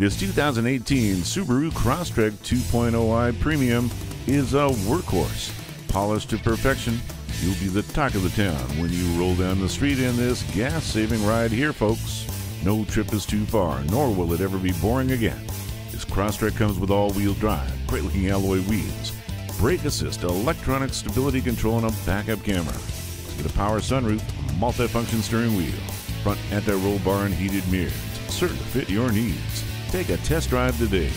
This 2018 Subaru Crosstrek 2.0i Premium is a workhorse. Polished to perfection, you'll be the talk of the town when you roll down the street in this gas-saving ride here, folks. No trip is too far, nor will it ever be boring again. This Crosstrek comes with all-wheel drive, great-looking alloy wheels, brake assist, electronic stability control, and a backup camera. Get a power sunroof, multi-function steering wheel, front anti-roll bar, and heated mirrors. Certain to fit your needs. Take a test drive today.